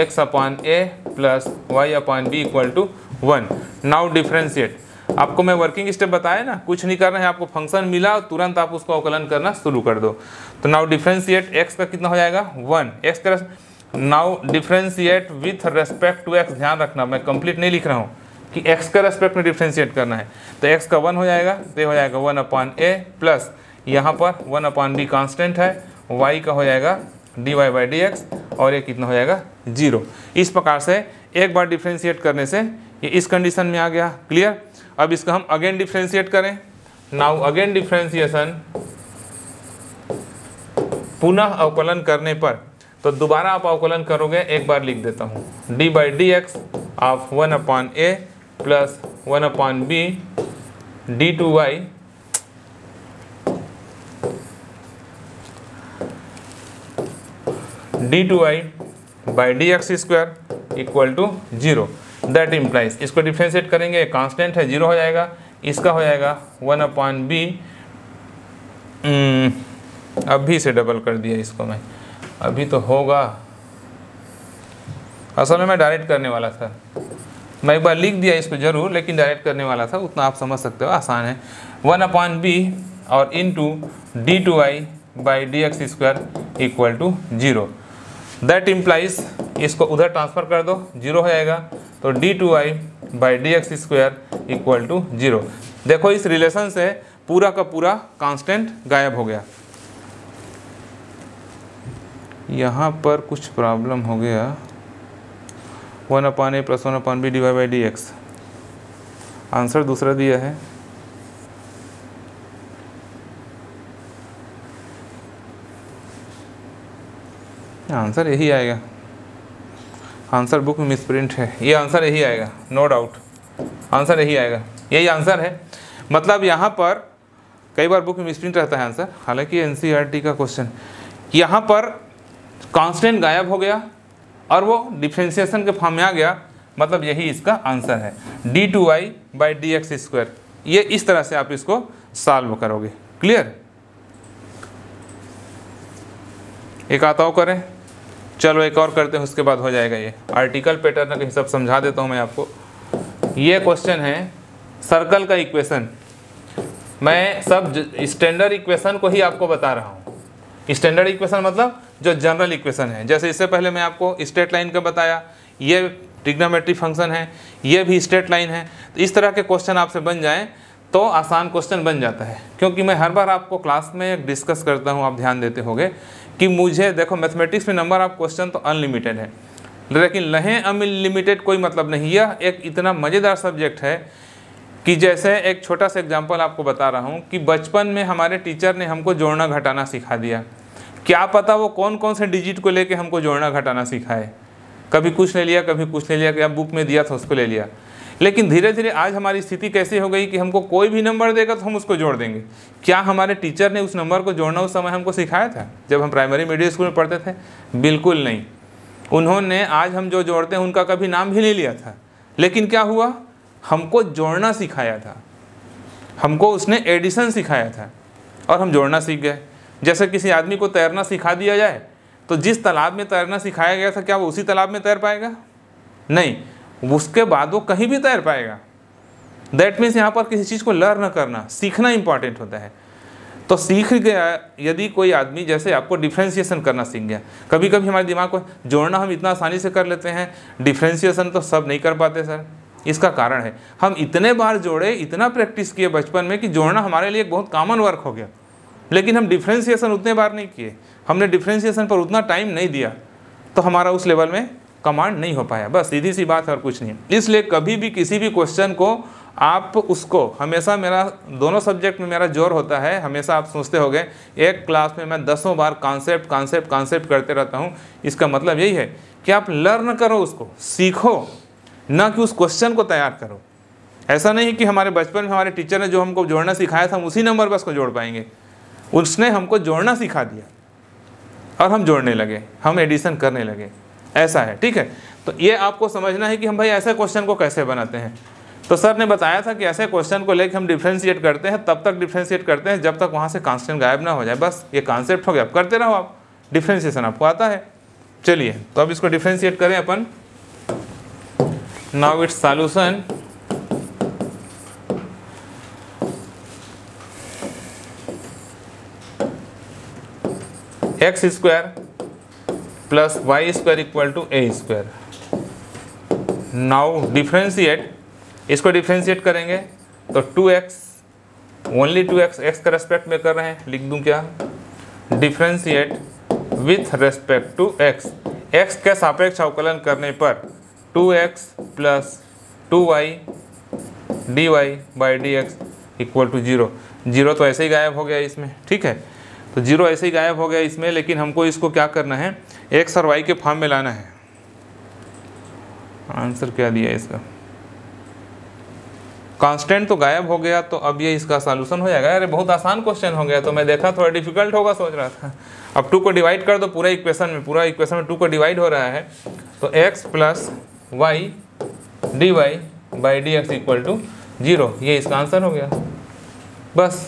x upon a plus y upon b equal to 1। Now differentiate, आपको मैं वर्किंग स्टेप बताया ना, कुछ नहीं करना है आपको, फंक्शन मिला और तुरंत आप उसको अवकलन करना शुरू कर दो। तो नाउ डिफ्रेंशिएट, x का कितना हो जाएगा 1, x का now differentiate with respect to x, ध्यान रखना मैं कंप्लीट नहीं लिख रहा हूँ कि x का रेस्पेक्ट में डिफ्रेंशिएट करना है। तो x का 1 हो जाएगा, तो हो जाएगा 1 अपॉन ए प्लस यहाँ पर 1 अपॉन बी कॉन्स्टेंट है, y का हो जाएगा d Y by D x, और ये कितना हो जाएगा 0। इस प्रकार से एक बार डिफ्रेंशिएट करने से ये इस कंडीशन में आ गया, क्लियर। अब इसका हम अगेन डिफ्रेंशिएट करें। नाउ अगेन डिफ्रेंशिएशन, पुनः अवकलन करने पर, तो दोबारा आप अवकलन करोगे, एक बार लिख देता हूँ d by D x of 1 upon a plus 1 upon b d two y d2y by D x square equal to 0, that implies, इसको डिफ्रेंशिएट करेंगे, कांस्टेंट है 0 हो जाएगा, इसका हो जाएगा 1 अपॉन बी, अभी से डबल कर दिया इसको मैं, अभी तो होगा, असल में मैं डायरेक्ट करने वाला था, मैं एक बार लिख दिया इसको जरूर, लेकिन डायरेक्ट करने वाला था, उतना आप समझ सकते हो, आसान है। 1 अपॉन बी और into d two Y by D x square equal to 0, that implies, इसको उधर ट्रांसफ़र कर दो, 0 हो जाएगा, तो d two I by D x square equal to 0। देखो इस रिलेशन से पूरा का पूरा कांस्टेंट गायब हो गया, यहाँ पर कुछ प्रॉब्लम हो गया, 1 upon a plus 1 upon b d Y by D x, answer दूसरा दिया है, आंसर यही आएगा, आंसर बुक में मिसप्रिंट है, ये आंसर यही आएगा, नो डाउट आंसर यही आएगा, यही आंसर है। मतलब यहाँ पर कई बार बुक में मिसप्रिंट रहता है आंसर, हालांकि एनसीईआरटी का क्वेश्चन, यहाँ पर कांस्टेंट गायब हो गया और वो डिफ्रेंशिएशन के फॉर्म में आ गया, मतलब यही इसका आंसर है D two Y by D x square. ये इस तरह से आप इसको सॉल्व करोगे, क्लियर। एक आता हो करें, चलो एक और करते हैं, उसके बाद हो जाएगा ये आर्टिकल पैटर्न का हिसाब समझा देता हूँ मैं आपको। ये क्वेश्चन है सर्कल का इक्वेशन, मैं सब स्टैंडर्ड इक्वेशन को ही आपको बता रहा हूँ। स्टैंडर्ड इक्वेशन मतलब जो जनरल इक्वेशन है, जैसे इससे पहले मैं आपको स्ट्रेट लाइन का बताया, ये ट्रिग्नोमेट्री फंक्शन है, ये भी स्ट्रेट लाइन है। तो इस तरह के क्वेश्चन आपसे बन जाएँ तो आसान क्वेश्चन बन जाता है, क्योंकि मैं हर बार आपको क्लास में डिस्कस करता हूँ, आप ध्यान देते होंगे कि मुझे देखो मैथमेटिक्स में नंबर ऑफ क्वेश्चन तो अनलिमिटेड है, लेकिन लहे अनलिमिटेड कोई मतलब नहीं। यह एक इतना मज़ेदार सब्जेक्ट है कि जैसे एक छोटा सा एग्जांपल आपको बता रहा हूँ कि बचपन में हमारे टीचर ने हमको जोड़ना घटाना सिखा दिया, क्या पता वो कौन कौन से डिजिट को लेके हमको जोड़ना घटाना सिखाए, कभी कुछ ले लिया, कभी कुछ ले लिया, क्या बुक में दिया था उसको ले लिया। लेकिन धीरे धीरे आज हमारी स्थिति कैसी हो गई कि हमको कोई भी नंबर देगा तो हम उसको जोड़ देंगे। क्या हमारे टीचर ने उस नंबर को जोड़ना उस समय हमको सिखाया था जब हम प्राइमरी मीडियम स्कूल में पढ़ते थे? बिल्कुल नहीं। उन्होंने आज हम जो जोड़ते हैं उनका कभी नाम भी नहीं लिया था, लेकिन क्या हुआ, हमको जोड़ना सिखाया था, हमको उसने एडिशन सिखाया था और हम जोड़ना सीख गए। जैसे किसी आदमी को तैरना सिखा दिया जाए तो जिस तालाब में तैरना सिखाया गया था, क्या वो उसी तालाब में तैर पाएगा? नहीं, उसके बाद वो कहीं भी तैर पाएगा। दैट मीन्स यहाँ पर किसी चीज़ को लर्न करना, सीखना इम्पॉर्टेंट होता है। तो सीख गया यदि कोई आदमी, जैसे आपको डिफ्रेंशिएशन करना सीख गया, कभी कभी हमारे दिमाग को जोड़ना हम इतना आसानी से कर लेते हैं, डिफ्रेंशिएशन तो सब नहीं कर पाते सर। इसका कारण है हम इतने बार जोड़े, इतना प्रैक्टिस किए बचपन में कि जोड़ना हमारे लिए एक बहुत कॉमन वर्क हो गया, लेकिन हम डिफ्रेंशिएशन उतने बार नहीं किए, हमने डिफ्रेंशिएशन पर उतना टाइम नहीं दिया, तो हमारा उस लेवल में कमांड नहीं हो पाया। बस सीधी सी बात है और कुछ नहीं। इसलिए कभी भी किसी भी क्वेश्चन को आप उसको हमेशा, मेरा दोनों सब्जेक्ट में मेरा जोर होता है, हमेशा आप सोचते होंगे एक क्लास में मैं 10 बार कॉन्सेप्ट कॉन्सेप्ट कॉन्सेप्ट करते रहता हूँ, इसका मतलब यही है कि आप लर्न करो, उसको सीखो। ना कि उस क्वेश्चन को तैयार करो। ऐसा नहीं कि हमारे बचपन में हमारे टीचर ने जो हमको जोड़ना सिखाया था हम उसी नंबर बस को जोड़ पाएंगे। उसने हमको जोड़ना सिखा दिया और हम जोड़ने लगे, हम एडिशन करने लगे, ऐसा है। ठीक है, तो ये आपको समझना है कि हम भाई ऐसे क्वेश्चन को कैसे बनाते हैं। तो सर ने बताया था कि ऐसे क्वेश्चन को लेकर हम डिफ्रेंशिएट करते हैं, तब तक डिफ्रेंशिएट करते हैं जब तक वहाँ से कांस्टेंट गायब ना हो जाए। बस ये कॉन्सेप्ट हो गया, अब करते रहो आप, डिफ्रेंशिएशन आपको आता है। चलिए तो अब इसको डिफ्रेंशिएट करें अपन। Now it's solution, x square plus y square equal to a square. Now differentiate, इसको डिफ्रेंशिएट करेंगे तो 2x, ओनली 2x, x के रेस्पेक्ट में कर रहे हैं, लिख दूं क्या, differentiate with respect to x, x के सापेक्ष अवकलन करने पर 2x plus 2y dy by D x equal to zero. Zero तो ऐसे ही गायब हो गया इसमें, ठीक है, तो जीरो ऐसे ही गायब हो गया इसमें, लेकिन हमको इसको क्या करना है, x और y के फॉर्म में लाना है। आंसर क्या दिया इसका, कांस्टेंट तो गायब हो गया, तो अब ये इसका सॉल्यूशन हो जाएगा। अरे बहुत आसान क्वेश्चन हो गया, तो मैं देखा थोड़ा डिफिकल्ट होगा, सोच रहा था। अब 2 को डिवाइड कर दो पूरा इक्वेशन में, पूरा इक्वेशन में 2 को डिवाइड हो रहा है, तो x plus y d Y by D x equal to zero, ये इसका आंसर हो गया। बस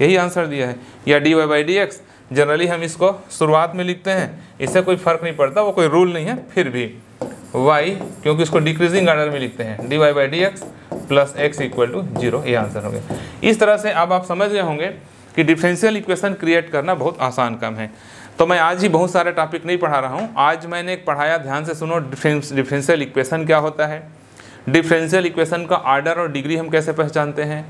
यही आंसर दिया है, या d Y by D x. Generally हम इसको शुरुआत में लिखते हैं, इससे कोई फर्क नहीं पड़ता, वो कोई रूल नहीं है, फिर भी वाई, क्योंकि इसको डिक्रीजिंग ऑर्डर में लिखते हैं, d Y by D x plus x equal to zero, ये आंसर हो गया। इस तरह से अब आप समझ गए होंगे कि डिफरेंशियल इक्वेशन क्रिएट करना बहुत आसान काम है। तो मैं आज ही बहुत सारे टॉपिक नहीं पढ़ा रहा हूँ, आज मैंने एक पढ़ाया, ध्यान से सुनो, डिफरेंशियल इक्वेशन क्या होता है, डिफरेंशियल इक्वेशन का आर्डर और डिग्री हम कैसे पहचानते हैं,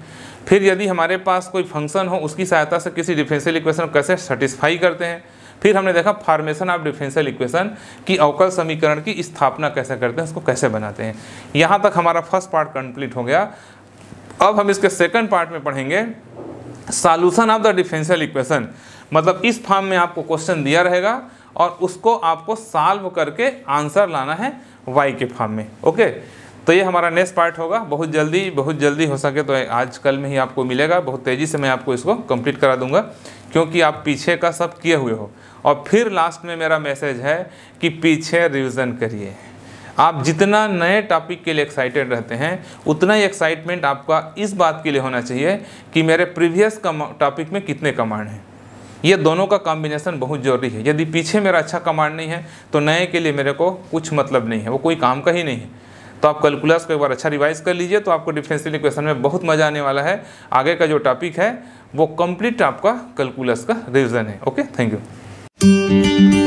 फिर यदि हमारे पास कोई फंक्शन हो उसकी सहायता से किसी डिफरेंशियल इक्वेशन को कैसे सेटिस्फाई करते हैं, फिर हमने देखा फॉर्मेशन ऑफ डिफरेंशियल इक्वेशन की, अवकल समीकरण की स्थापना कैसे करते हैं, उसको कैसे बनाते हैं। यहाँ तक हमारा फर्स्ट पार्ट कंप्लीट हो गया। अब हम इसके सेकंड पार्ट में पढ़ेंगे solution of the differential equation, मतलब इस फॉर्म में आपको क्वेश्चन दिया रहेगा और उसको आपको सॉल्व करके आंसर लाना है वाई के फॉर्म में। ओके, तो ये हमारा नेक्स्ट पार्ट होगा, बहुत जल्दी हो सके तो आज कल में ही आपको मिलेगा, बहुत तेज़ी से मैं आपको इसको कंप्लीट करा दूंगा, क्योंकि आप पीछे का सब किए हुए हो। और फिर लास्ट में मेरा मैसेज है कि पीछे रिवीजन करिए। आप जितना नए टॉपिक के लिए एक्साइटेड रहते हैं, उतना ही एक्साइटमेंट आपका इस बात के लिए होना चाहिए कि मेरे प्रीवियस टॉपिक में कितने कमांड हैं। ये दोनों का कॉम्बिनेशन बहुत ज़रूरी है। यदि पीछे मेरा अच्छा कमांड नहीं है तो नए के लिए मेरे को कुछ मतलब नहीं है, वो कोई काम का ही नहीं है। तो आप कैलकुलस को एक बार अच्छा रिवाइज कर लीजिए, तो आपको डिफरेंशियल इक्वेशन में बहुत मज़ा आने वाला है। आगे का जो टॉपिक है वो कंप्लीट आपका कैलकुलस का रिवीजन है। Okay, thank you.